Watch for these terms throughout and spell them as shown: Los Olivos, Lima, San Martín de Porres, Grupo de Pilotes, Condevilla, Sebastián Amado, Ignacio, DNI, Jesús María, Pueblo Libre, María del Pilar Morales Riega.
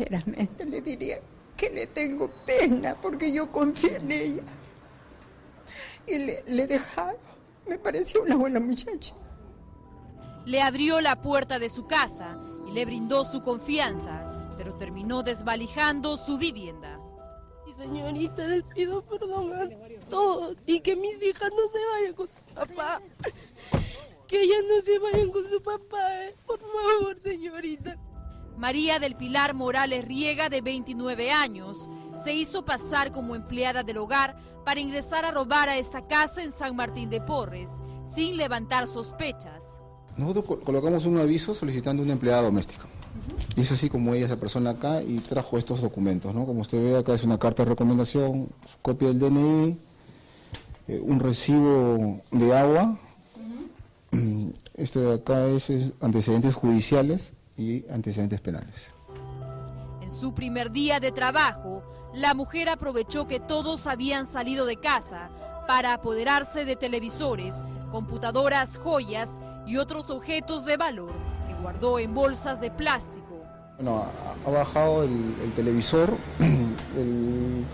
sinceramente le diría que le tengo pena porque yo confié en ella. Y le dejaron, me pareció una buena muchacha. Le abrió la puerta de su casa y le brindó su confianza, pero terminó desvalijando su vivienda. Señorita, les pido perdón a todos y que mis hijas no se vayan con su papá. Que ellas no se vayan con su papá, por favor, señorita. María del Pilar Morales Riega, de 29 años, se hizo pasar como empleada del hogar para ingresar a robar a esta casa en San Martín de Porres, sin levantar sospechas. Nosotros colocamos un aviso solicitando una empleada doméstica. Y es así como ella, esa persona acá, y trajo estos documentos, ¿no? Como usted ve, acá es una carta de recomendación, copia del DNI, un recibo de agua. Esto de acá es antecedentes judiciales y antecedentes penales. En su primer día de trabajo, la mujer aprovechó que todos habían salido de casa para apoderarse de televisores, computadoras, joyas y otros objetos de valor que guardó en bolsas de plástico. Bueno, ha bajado el televisor, el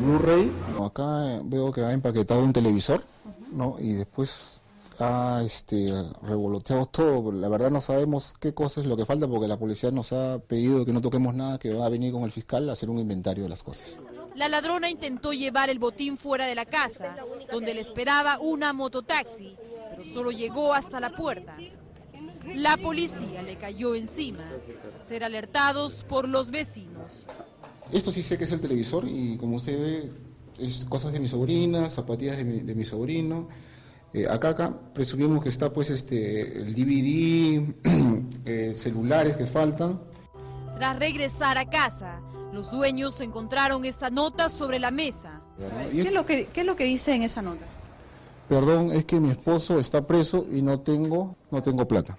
Blu-ray. Bueno, acá veo que ha empaquetado un televisor, ¿no? Y después ha revoloteado todo. La verdad no sabemos qué cosa es lo que falta porque la policía nos ha pedido que no toquemos nada, que va a venir con el fiscal a hacer un inventario de las cosas. La ladrona intentó llevar el botín fuera de la casa, donde le esperaba una mototaxi, pero solo llegó hasta la puerta. La policía le cayó encima, a ser alertados por los vecinos. Esto sí sé que es el televisor y como usted ve, es cosas de mi sobrina, zapatillas de mi sobrino. Acá presumimos que está pues el DVD, celulares que faltan. Tras regresar a casa, los dueños encontraron esta nota sobre la mesa. ¿Qué es lo que dice en esa nota? Perdón, es que mi esposo está preso y no tengo plata.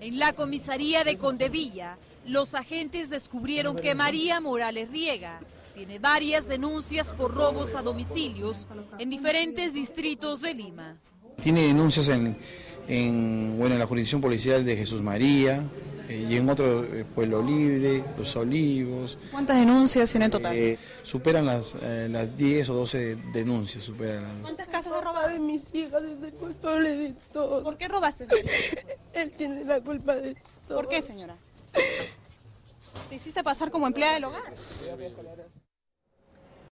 En la comisaría de Condevilla, los agentes descubrieron que María Morales Riega tiene varias denuncias por robos a domicilios en diferentes distritos de Lima. Tiene denuncias en la jurisdicción policial de Jesús María y en otro, Pueblo Libre, Los Olivos. ¿Cuántas denuncias tiene en total? Superan las 10 o 12 denuncias. ¿Cuántas casas de roba de mis hijas? Es el culpable de todo. ¿Por qué robaste? Él tiene la culpa de todo. ¿Por qué, señora? ¿Te hiciste pasar como empleada del hogar?